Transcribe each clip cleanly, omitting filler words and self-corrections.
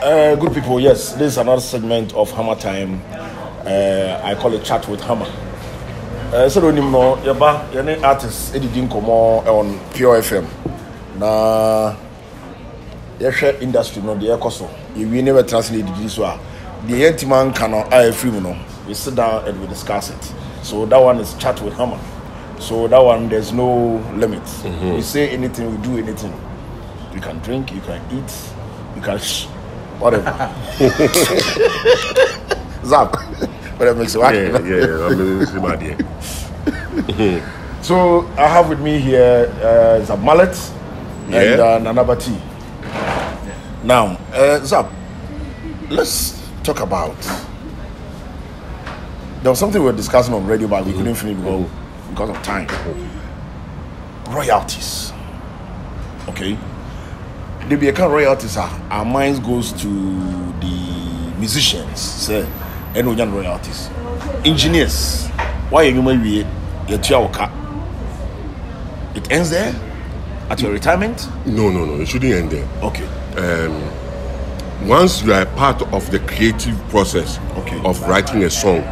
Good people, yes, this is another segment of Hammer Time. I call it Chat with Hammer. So don't even know, you're artist editing come on Pure FM. Now, the industry, no, the ecoso. You will never translate this one. The empty man cannot I free no. We sit down and we discuss it. So that one is Chat with Hammer. So that one, there's no limits. Mm-hmm. We say anything, we do anything. You can drink, you can eat, you can whatever. Zapp, whatever makes you happy. Yeah, I mean, it's my idea. So I have with me here Zapp Mallet and Nanaba Tee. Now, Zapp, let's talk about. There was something we were discussing on radio, but we couldn't finish because of time. Royalties. Okay. The Biakan royalties are our minds goes to the musicians, say, and we royalties. Engineers. Why you may be it ends there? At your retirement? No, it shouldn't end there. Okay. Once you are part of the creative process of writing a song,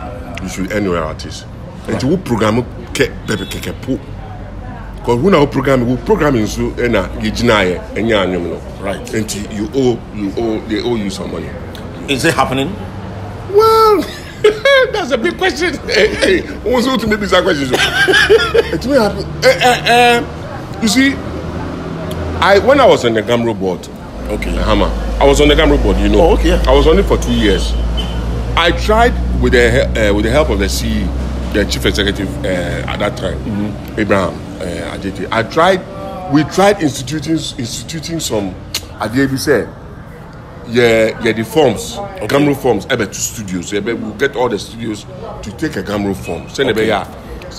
you should end royalties. And you will program it. Because when we program so and you deny it and right. And they owe you some money. Is it happening? Well, that's a big question. Hey, also to make this a question. It may happen. You see, when I was on the GHAMRO board, Hammer, I was on the GHAMRO board, you know. Oh, okay. I was on it for 2 years. I tried with the help of the CEO, the chief executive at that time, Abraham. We tried instituting some Adebi said the forms, GHAMRO forms, to studios. We'll get all the studios to take a GHAMRO form.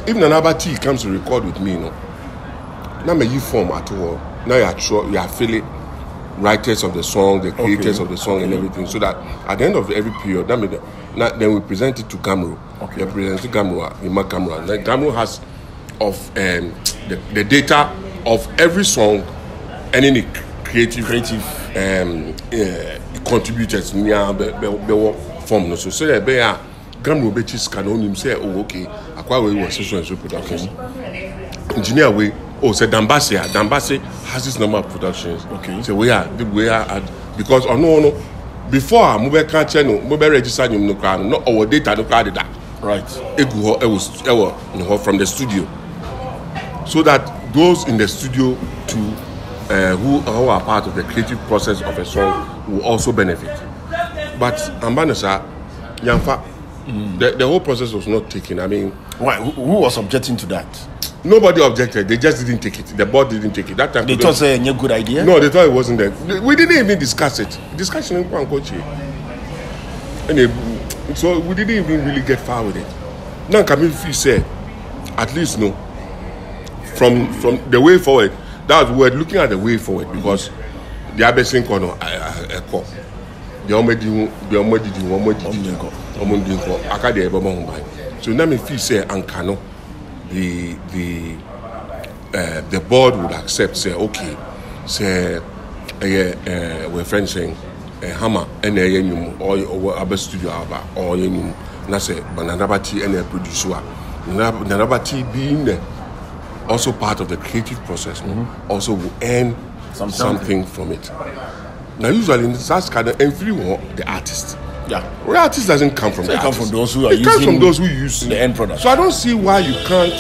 Even Nanaba Tee comes to record with me, no. Now may you form at all. Now you are affiliate writers of the song, the creators of the song and everything. So that at the end of every period, then we present it to GHAMRO. Okay. We present it to GHAMRO, we make GHAMRO. Like GHAMRO has of the data of every song and any creative contributors near the form. So say they are GHAMRO bitches can only say Akwawe was so and so productions. Engineer way say Dambase has this number of productions. Okay. So we are because no before mobile can channel mobile register no our data no card data. Right. It was from the studio. So that those in the studio who are part of the creative process of a song will also benefit. But Ambanasa, Yamfa, the whole process was not taken. I mean, why? Who was objecting to that? Nobody objected. They just didn't take it. The board didn't take it. That time they thought it was a good idea. No, they thought it wasn't there. We didn't even discuss it. Discussion in Kwankochi. And so we didn't even really get far with it. Now Kamil Fee said, at least no. From the way forward, that we're looking at the way forward because the Abessin Corner, so now if you say Ankano, the board would accept, say, okay, say, we're friends saying, Hammer, and or Abba Studio Abba, or Nanaba Tee and a producer. Nanaba Tee being there. Also part of the creative process, also will earn something from it. Now, usually in such kind of everyone, the artist. Yeah. Royalties doesn't come from from those who are using. It comes from those who use the end product. So I don't see why you can't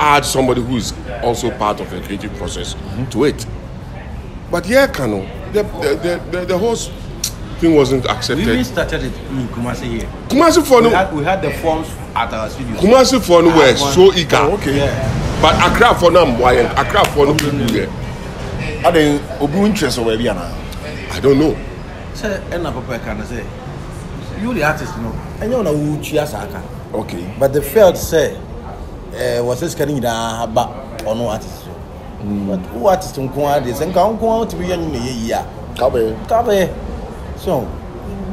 add somebody who is also part of the creative process to it. But yeah, Kano, the whole thing wasn't accepted. We really started it in Kumasi here. Kumasi for we had the forms at our studio. Kumasi for no were so eager. Oh, okay. Yeah. But Accra for now, why? Accra for no people here. Are they open interest over here now? I don't know. Sir, ena papa can say you the artist no. Anya na uchi asaka. Okay. But the field say was this carrying the haba or no artist. But who artist unko are they? Senka unko to be yan me year. Kabe. So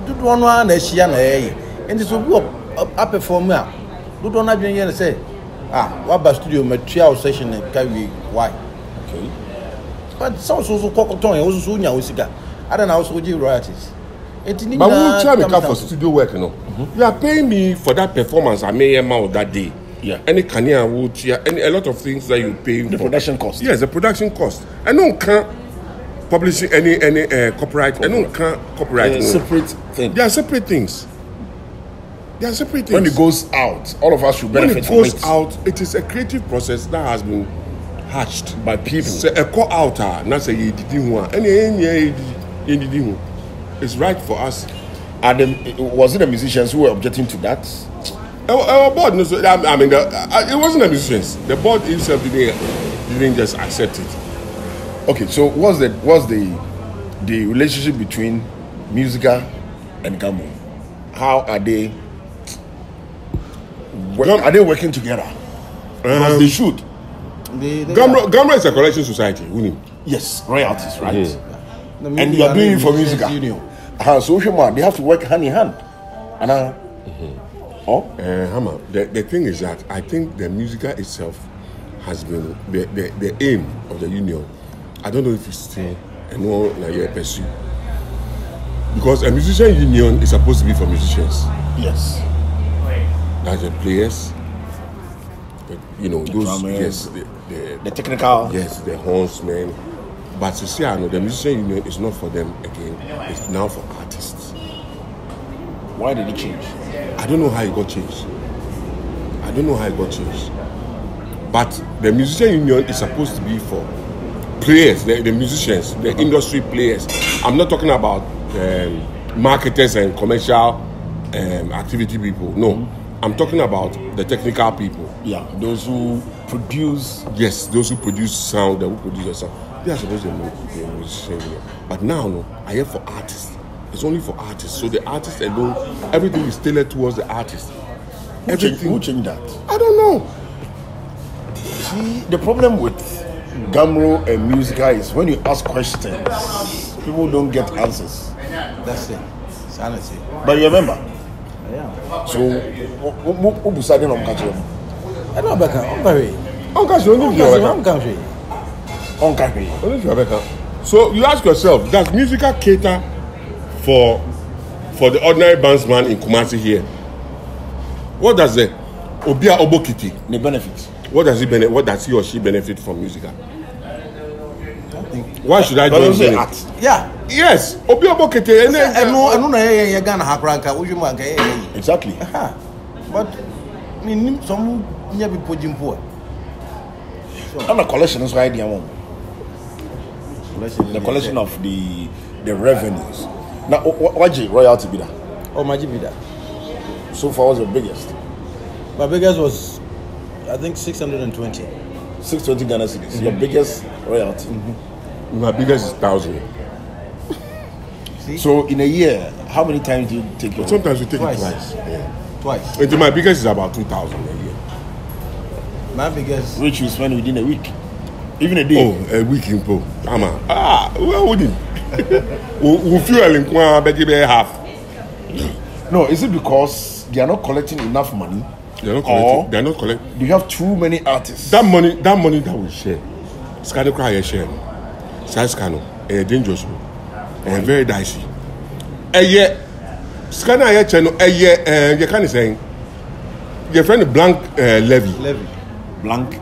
do one na share na eh. And so we up perform am. Do don na dwen yan say what about studio material session and carry why? Okay. But some so cock tongue also soon. I don't know, also royalties. But we will try to come for studio work, you know. Mm-hmm. You are paying me for that performance I made him out that day. Yeah. Any Kanye wood, any a lot of things that you pay the for. Production cost. Yes, the production cost. I don't can't publish any copyright. I don't can't copyright. They're separate things. They are separate things. They are separate things. When it goes out, all of us should benefit from it. When it goes out, it is a creative process that has been hatched by people. Say a call out, not say you didn't want any. It's right for us. And was it the musicians who were objecting to that? Our board, I mean, it wasn't the musicians. The board itself didn't just accept it. Okay, so what's the relationship between Musica and GHAMRO? How are they? Are they working together? Because they should. GHAMRO is a collection society, wouldn't it? Yes, royalties, right? Yeah. And you are doing it for Musica. So they have to work hand in hand. And Hammer. The thing is that I think the Musica itself has been the aim of the union. I don't know if it's still pursued. Because a musician union is supposed to be for musicians. Yes. That's the players. But, the those drummers, yes, the technical. Yes, the hornsmen. But you see, I know the musician union is not for them again. It's now for artists. Why did it change? I don't know how it got changed. But the musician union is supposed to be for players, the musicians, the industry players. I'm not talking about marketers and commercial activity people. No, I'm talking about the technical people. Yeah, those who produce. Yes, those who produce sound, They are supposed to be a musician union. But now, no, I hear for artists. It's only for artists. So the artists alone, everything is tailored towards the artist. Who changed that? I don't know. See, the problem with GHAMRO and Musica is when you ask questions, people don't get answers. That's it. It's honesty. But you remember? Yeah. So, who decided on country? I don't know. On country. So you ask yourself, does Musica cater for the ordinary bandsman in Kumasi here? What does the Obia Obokiti? The benefits. What does he or she benefit from Musica? Why should I join the art? Yeah. Yes. Obia Obokiti. Exactly. But some never put him poor. I'm a collection is right there. The collection of the revenues. Now, what's the royalty bidder? Oh, my bidder. So far, what's the biggest? My biggest was, I think, 620. 620 Ghana cedis. Your biggest royalty. My biggest is 1,000. So, in a year, how many times do you take it? Sometimes you take it twice. Yeah. Twice. And my biggest is about 2,000 a year. My biggest, which you spend within a week, even a day. Oh, a week in Po. Well, wouldn't. We feel in half. No, is it because they are not collecting enough money? They are not collecting. You have too many artists. That money that we share, Scano Cry share. Size Scano, a dangerous one, and very dicey. And yet, Scano, a channel, and yet, you can't say your friend Blank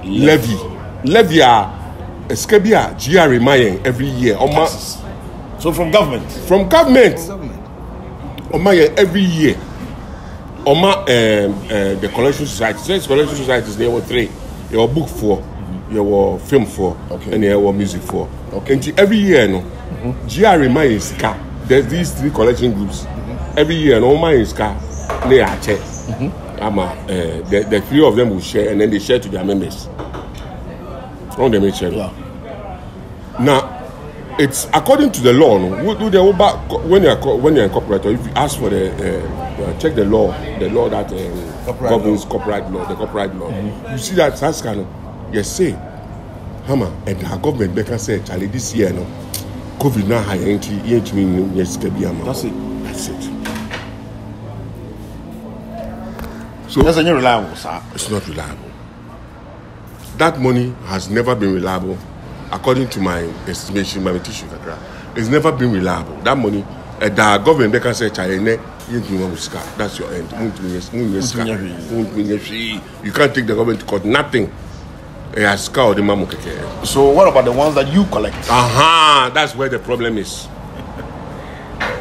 Levy. Escabia, GRA Mayan every year. So from government? From government. Every year. The collection society. So it's collection societies, there were three. There were book for, there were film for, and there were music for. Okay. And every year, GRA Mayan is car. There's these three collection groups. Every year, Mayan is car. They are checked. The three of them will share, and then they share to their members. Now, it's according to the law. When you're a copywriter, if you ask for check the law that governs copyright law. You see that Saskano, you say, Hammer, and her government better say, Charlie, this year, no, COVID now high entry, That's it. So that's not reliable, sir. It's not reliable. That money has never been reliable, according to my estimation, my petition. It's never been reliable. That money that government they can say China, that's your end. You can't take the government to court, nothing. So what about the ones that you collect? Aha, that's where the problem is.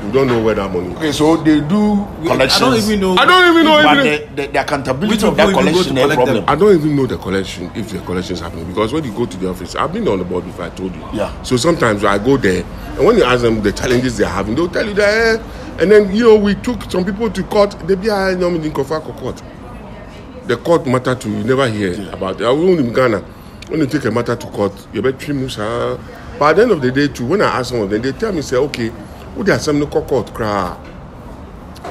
You don't know where that money goes. Okay, so they do collections. I don't even know. But the accountability of that collection is a problem. I don't even know the collection, if the collections happen. Because when you go to the office, I've been on the board before, I told you. Yeah. So sometimes I go there, and when you ask them the challenges they're having, they'll tell you that. And then, you know, we took some people to court. They be in court. The court matter to you, never hear about it. I was in Ghana. When you take a matter to court, you bet 3 months. But at the end of the day, too, when I ask someone, they tell me, say, okay, there are some court cry.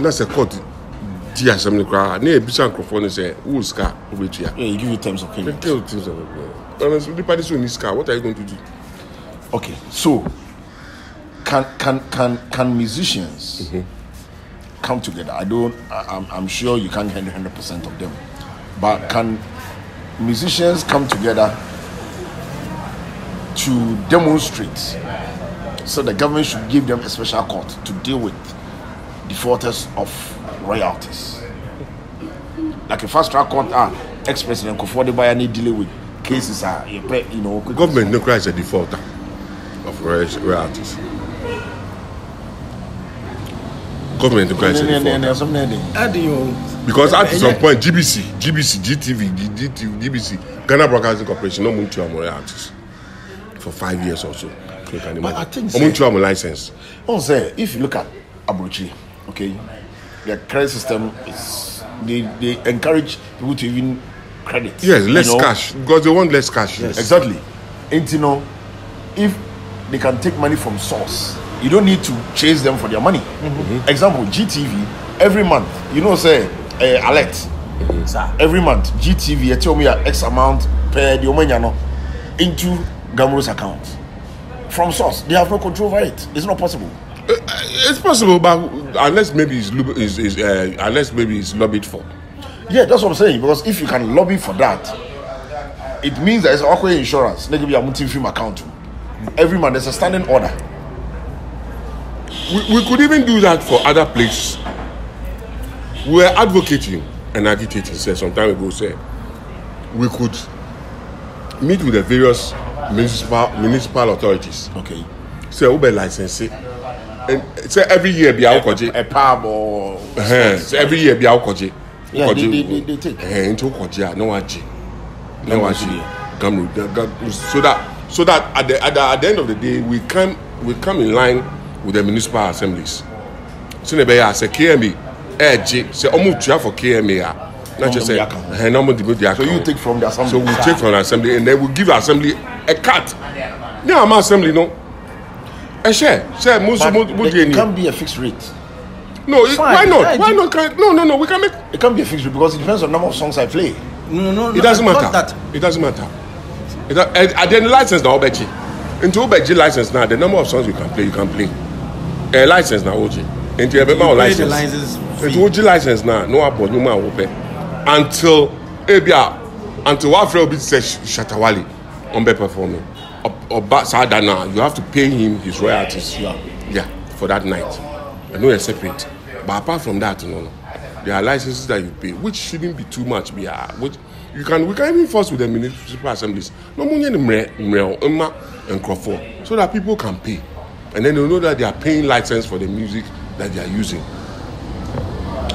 That's a court. There are some cry. Near Bishop Crawford say, "Who's car over here?" Yeah, you give you terms of payment. Honestly, the party in this car. What are you going to do? Okay, so can musicians come together? I'm sure you can't handle 100% of them, but can musicians come together to demonstrate? So the government should give them a special court to deal with defaulters of royalties. Like a fast track court, ex-president Kufuor by any dealing with cases are, you know. Government no cries a defaulter of royalties. Government no cries a defaulter. Because at some point, GBC, GTV, GBC, Ghana Broadcasting Corporation, no move to our royalties for 5 years or so. But I think license. If you look at Abrochi, okay, their credit system is they encourage people to even credit. Yes, less cash because they want less cash. Yes. Exactly. And you know, if they can take money from source, you don't need to chase them for their money. Example, GTV every month, you know, say alert every month GTV tell me X amount per the Omanyano into GHAMRO's account. From source, they have no control over it. It's not possible. It's possible, but unless maybe it's lobbied for. Yeah, that's what I'm saying. Because if you can lobby for that, it means that it's okay insurance. They give you a multi-film account. Every month, there's a standing order. We could even do that for other places. We're advocating and agitating. Some time ago, we could meet with the various municipal authorities. Okay. So Uber license. And so every year be alcoje. A pub or. So every year be alcoje. Yeah, they take. Into alcoje, no one. So that at the end of the day we come in line with the municipal assemblies. So they are say KMA, say almost for KMA. Not just say, so you take from the assembly. So we take from the assembly, and then we give the assembly a cut. Yeah, I'm assembly, no. A share. Share. It can't be a fixed rate. No, why not? Why not? No. We can make. It can't be a fixed rate because it depends on the number of songs I play. No. It doesn't matter. It doesn't matter. And then license now, Obeji. Into Obeji license now, the number of songs you can play. A license now, Oji. Into everybody license. Into Oji license now, no apple, no man open. Until Afrobeat says Shatta Wale on be performing, or Sadana, you have to pay him his royalties. Yeah, for that night. I know you're separate, but apart from that, no. There are licenses that you pay, which shouldn't be too much. Which we can even force with the municipal assemblies. No money and Crawford, so that people can pay, and then they know that they are paying license for the music that they are using.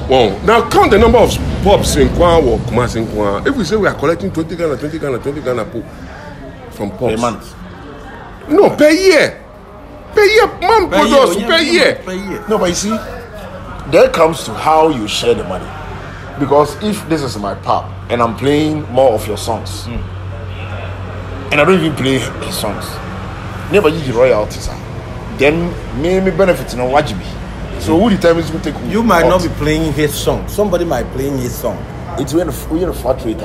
Well, now count the number of pops in Kwan or Kumasi in Kwan. If we say we are collecting 20 Ghana from pops. Per month? No, per year. Per year, man, produce, per year. Per year. No, but you see, there comes to how you share the money. Because if this is my pop and I'm playing more of your songs, and I don't even play his songs, never give you royalties, then maybe benefiting on Wajibi. So who determines who take who? You might not be playing his song. Somebody might be playing his song. It's when we're a flat rate.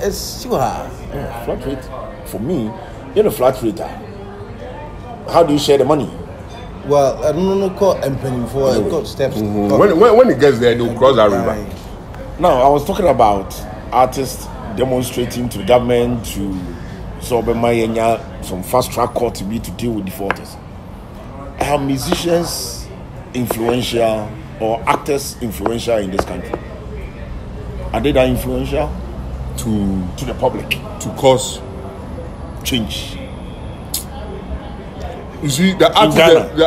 It's sure. Yeah, flat rate. For me, you're a flat rate. How do you share the money? Well, I don't know call and for steps. When it gets there, they'll cross that river. No, I was talking about artists demonstrating to government to solve some fast track court to deal with defaulters. are musicians influential or actors influential in this country? Are they that influential to the public to cause change? You see, the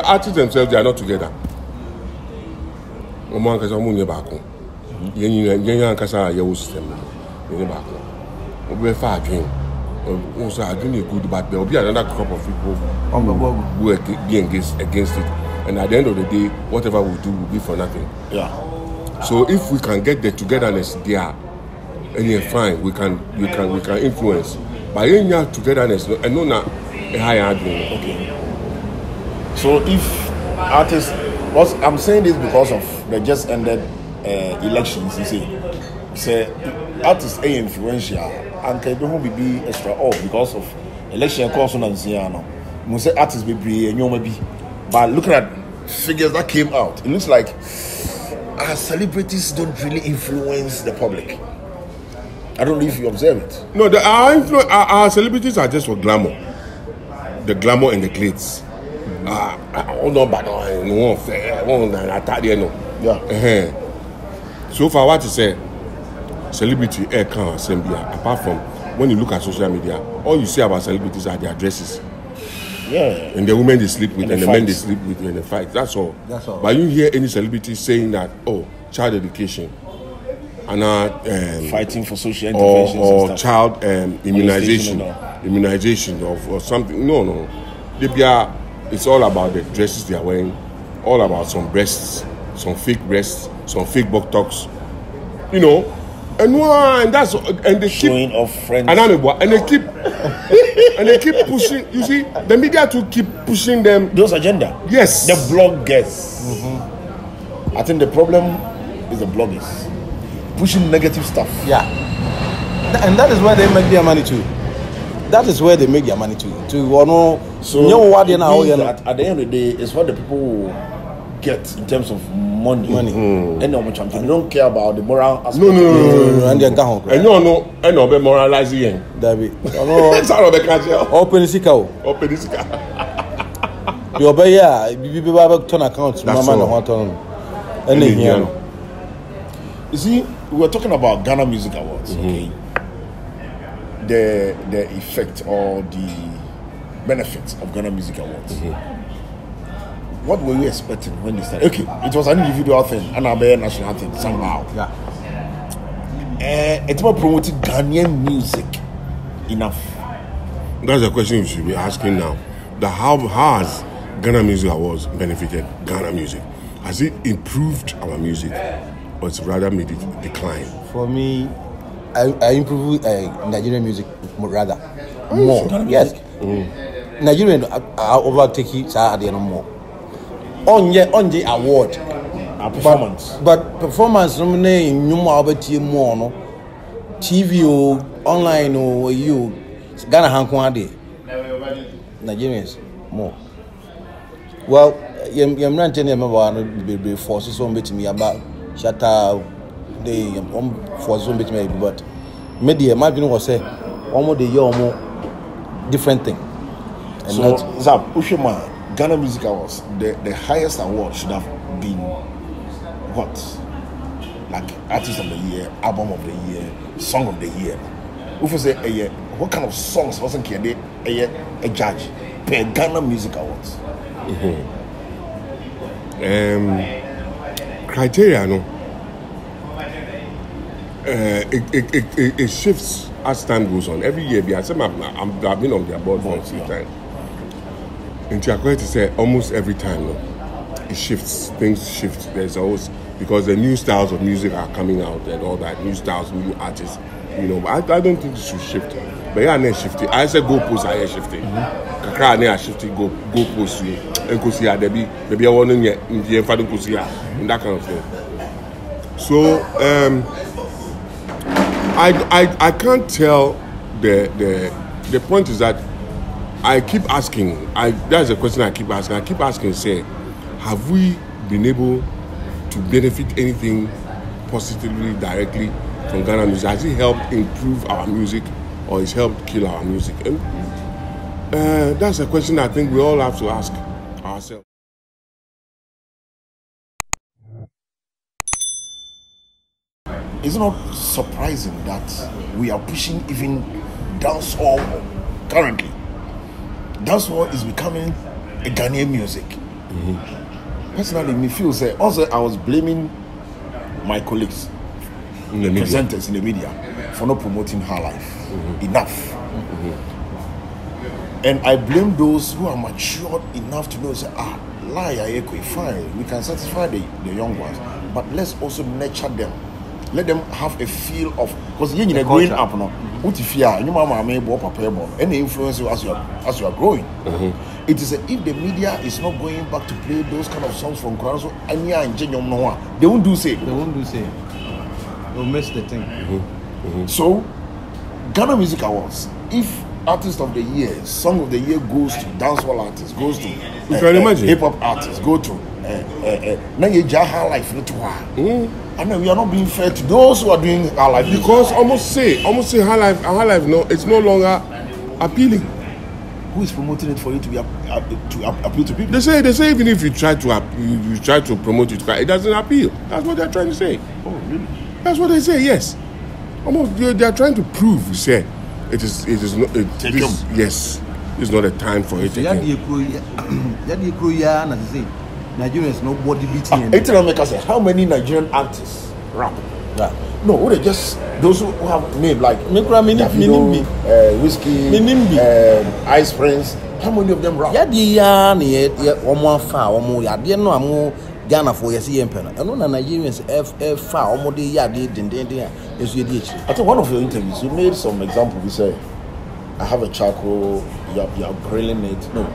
artists themselves, they are not together. Also, I think it's good, but there will be another crop of people who will be against it. And at the end of the day, whatever we do will be for nothing. Yeah. So if we can get the togetherness there, and yeah, fine, we can influence. But in your togetherness, and not a high argument. Okay. So if artists, I'm saying this because of the just ended elections, you see, say artists are influential. And they don't be extra off because of election costs on Ziano. Most artists will be maybe, but looking at figures that came out, it looks like our celebrities don't really influence the public. I don't know if you observe it. No, our celebrities are just for glamour, the glamour and the glitz. So far, what you say? Celebrity air can't assemble. Apart from when you look at social media, all you see about celebrities are their dresses. Yeah. And the women they sleep with, and the men they sleep with, and the fight. That's all. That's all. But you hear any celebrity saying that, oh, child education, and fighting for social interventions, or child immunization or something. No. It's all about the dresses they are wearing, all about some breasts, some fake breasts, some fake buttocks. You know. And that's and they showing keep of friends and they keep and they keep pushing. You see, the media to keep pushing them those agenda. Yes, the bloggers. Mm-hmm. I think the problem is the bloggers pushing negative stuff. Yeah, and that is where they make their money too. That is where they make their money too. So you know what they now at the end of the day, it's what the people get in terms of money. Mm. They don't care about the moral aspect. No. And they're gone. I know be moralizing. David. Open the sickle. You obey, yeah. You be back turn accounts. Mama no want to. And you see, we were talking about Ghana Music Awards. Mm-hmm. Okay. The effect or the benefits of Ghana Music Awards. Mm-hmm. What were you expecting when they started? Okay, it was an individual thing, an Abaya national thing, somehow. Yeah. It's about promoting Ghanaian music enough. That's the question you should be asking now. How has Ghana Music Awards benefited Ghana music? Has it improved our music, or it's rather made it decline? For me, I improve Nigerian music rather. More. So yes. Mm. Nigerian I overtake it at the end of more. On the award, a performance, but performance nominee in more no TV or online or you Ghana Hankwadi Nigerians more. Well, I'm not telling you about the forces on bit me about Shatta Wale forces on bit me, but media might be no say almost the year more different thing. And so Zapp, Ushima. Ghana Music Awards, the highest award should have been what? Like Artist of the Year, Album of the Year, Song of the Year. If you say a year, what kind of songs wasn't here? A judge per Ghana Music Awards. Mm-hmm. Criteria, no. It shifts as time goes on. Every year, I've been on their board for a few times. And you are going to say almost every time, no, it shifts. Things shift. There's always because the new styles of music are coming out and all that. New styles, new artists. You know, I don't think it should shift. But yeah, I shifted. I said go post. I shifted. Kakra ne shifted. Go post. And cause yeah, there be a warning yet. The father cause yeah, and that kind of thing. So I can't tell. The point is that. That's the question I keep asking. I keep asking, say, have we been able to benefit anything positively, directly from Ghana music? Has it helped improve our music, or has it helped kill our music? And that's a question I think we all have to ask ourselves. it's not surprising that we are pushing even dancehall currently. Dancehall is becoming a Ghanaian music. Mm-hmm. Personally, me feel say also I was blaming my colleagues, presenters in the media, for not promoting her life enough. Mm-hmm. And I blame those who are matured enough to know say, ah, lie, fine, we can satisfy the young ones, but let's also nurture them. Let them have a feel of, because you are growing up now. What if you are any influence you as you are growing? Mm-hmm. It is if the media is not going back to play those kind of songs from Quran, so they won't do say. They won't do say. They'll miss the thing. Mm-hmm. Mm-hmm. So, Ghana Music Awards. If Artist of the Year, Song of the Year goes to dancehall artists, goes to hip hop artists, go to Jaha life. I know we are not being fair to those who are doing our life because almost say her life, no, it's no longer appealing. Who is promoting it for you to be appeal to people? They say even if you try to promote it, it doesn't appeal. That's what they're trying to say. Oh, really? That's what they say. Yes, almost they're trying to prove. You say it is not. Yes, it's not a time for it. Nigerians is nobody beating them. How many Nigerian artists rap? Yeah. No, what they just those who have name like Minimbi, Whiskey, Ice Prince. How many of them rap? Yeah, Ghana for yes, Emperor. I know Nigerians F almost the year I think one of your interviews you made some example. You say, I have a charcoal. You are grilling it. No.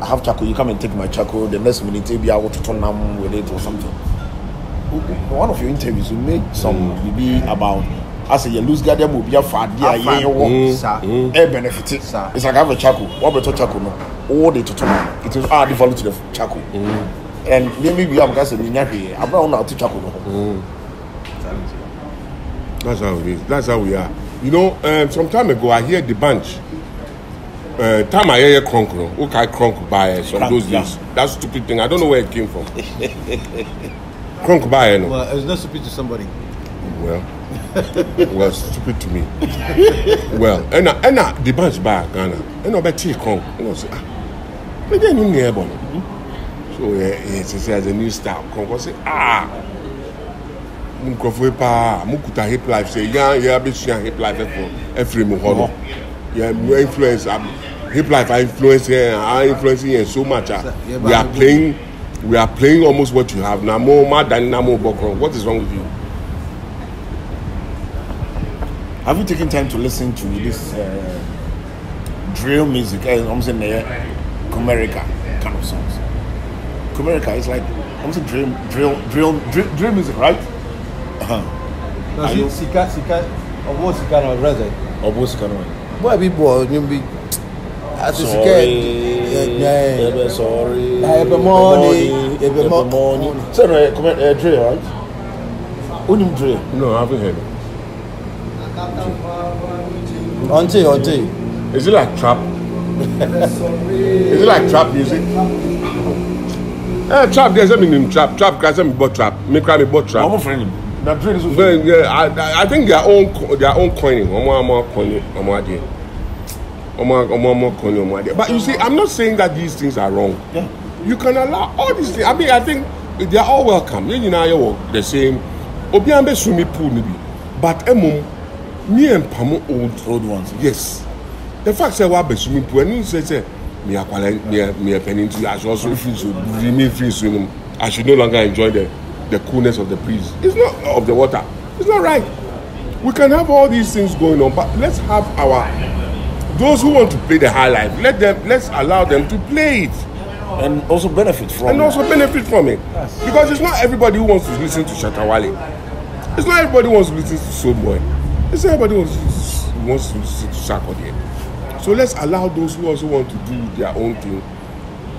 I have charcoal, you come and take my charcoal, the next minute maybe I want to turn them with it or something. One of your interviews, you made some maybe about, I say, you lose guardian will be a fat, benefit. It's like I have a charcoal, what better charcoal now? All the tutorial, it will add the value to the charcoal. And maybe we have guys in Minaki, I'm not out to charcoal. That's how it is, that's how we are. You know, some time ago, I hear the bunch. Time I hear crunk, okay, crunk by some of those days. That stupid thing, I don't know where it came from. Crunk by, no. Well, it's not stupid to somebody. Well, stupid to me. Well, and the bunch by Ghana, and I bet you crunk. You know, say, ah, but then you near born. So it's as a new style. Crunk, I say, ah, Mukofupa, Mukuta hip life, say, yeah, bitch, yeah, hip life, every Muhono. Yeah, influence. Hip life, I influence here. I influence here so much. We are playing almost what you have. Namo, Madan, Namo, Bokron. What is wrong with you? Have you taken time to listen to this drill music? I'm saying Kumerica kind of songs. Kumerica is like I'm saying drill music, right? Uh-huh. No, Sika, Obosika. Why people you be as you get sorry every morning so no comment drill right unim drill no I haven't heard it auntie is it like trap is it like trap music trap there's something in trap guys I'm bought trap me cry me bought trap I think their own coining. But you see, I'm not saying that these things are wrong. Yeah. You can allow all these things. I mean, I think they are all welcome. You know, you the same. Obiambe sumi pool maybe, but me and Pamo old ones. Yes. The fact that we are swimming pool, and you say, I should also feel swimming. I should no longer enjoy the coolness of the breeze. It's not of the water. It's not right. We can have all these things going on, but let's have those who want to play the high life, let's allow them to play it. And also benefit from it. Yes. Because it's not everybody who wants to listen to Shatta Wale. It's not everybody who wants to listen to Soulboy. It's not everybody who wants to listen to Sarkodie. So let's allow those who also want to do their own thing,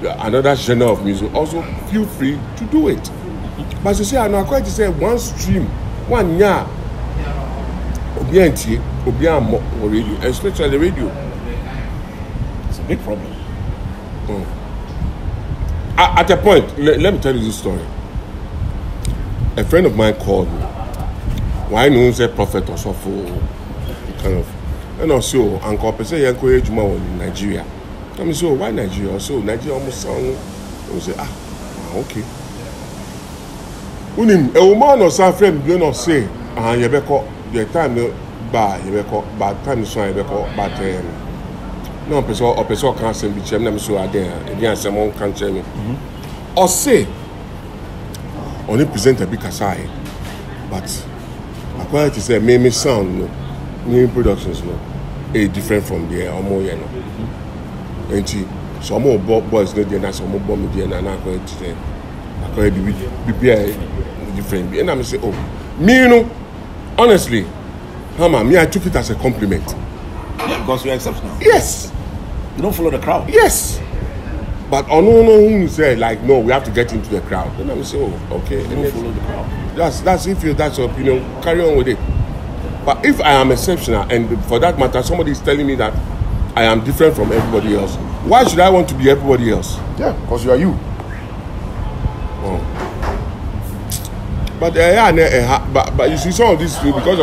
another genre of music, also feel free to do it. But you see, I know quite to say one stream, 1 year, radio, especially the radio. It's a big problem. At a point, let me tell you this story. A friend of mine called me why no say prophet or so for kind of. And also, Uncle Pese encourage more in Nigeria. I mean, so why Nigeria? So Nigeria almost sound. I say, okay. Unim, a woman or some friend do not say, you be caught. The time no bad, you be caught. Bad time is why you be caught. Bad time. No, person can't send me. Chem, I'm so adhere. Again, someone can't tell me. Or say, only present a big aside, but according to say, maybe sound no. New productions no, it's different from there. I'm more, you know. And some more boys no there, some more boys there, and I go to them. I go to be different. And I'm say, oh, me, you know, honestly, Hammer, me, I took it as a compliment. Yeah, because you're exceptional. Yes. You don't follow the crowd. Yes. But I don't know who said like, no, we have to get into the crowd. And I'm say, oh, okay. You don't follow the crowd. That's if you, that's your opinion. Carry on with it. But if I am exceptional, and for that matter, somebody is telling me that I am different from everybody else, why should I want to be everybody else? Yeah, because you are you. Oh. But yeah, but you see, some of these because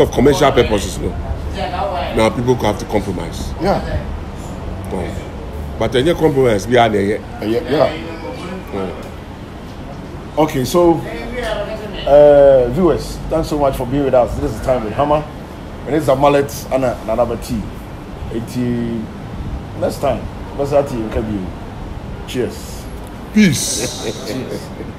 of commercial purposes, no. Now people have to compromise. Yeah. Oh. But any compromise, we are there yet. Yeah. Oh. Okay, so. Viewers, thanks so much for being with us. This is Time with Hammer, and it's Zapp Mallet and Nanaba Tee. Next time, you can be. Cheers. Peace. Cheers.